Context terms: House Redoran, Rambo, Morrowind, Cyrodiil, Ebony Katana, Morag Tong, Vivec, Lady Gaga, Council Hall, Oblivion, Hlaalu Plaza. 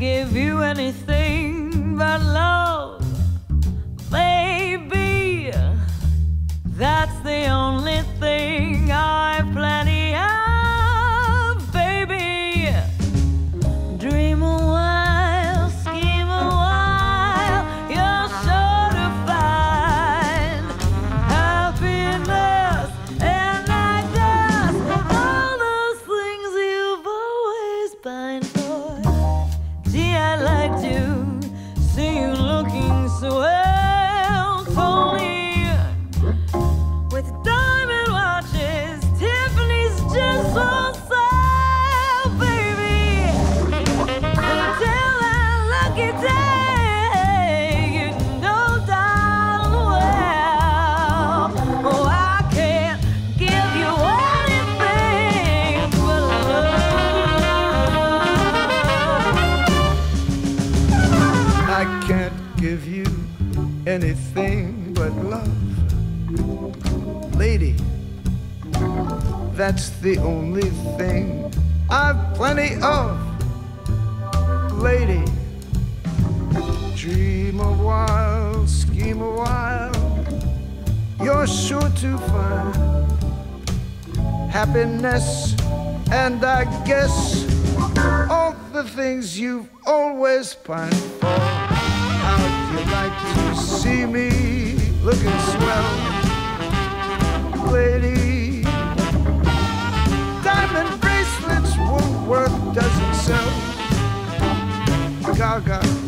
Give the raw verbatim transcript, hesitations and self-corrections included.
give you anything but love, baby. That's the only thing I've plenty of, baby. Dream a while, scheme a while, you're sure to find happiness and I guess all those things you've always pined for. Gee, I'd like to see you looking so well for me. I can't give you anything but love, lady. That's the only thing I've plenty of, lady. Dream a while, scheme a while, you're sure to find happiness, and I guess all the things you've always pined for. How'd you like to see me looking swell, lady? Diamond bracelets won't work, doesn't sell. Gaga.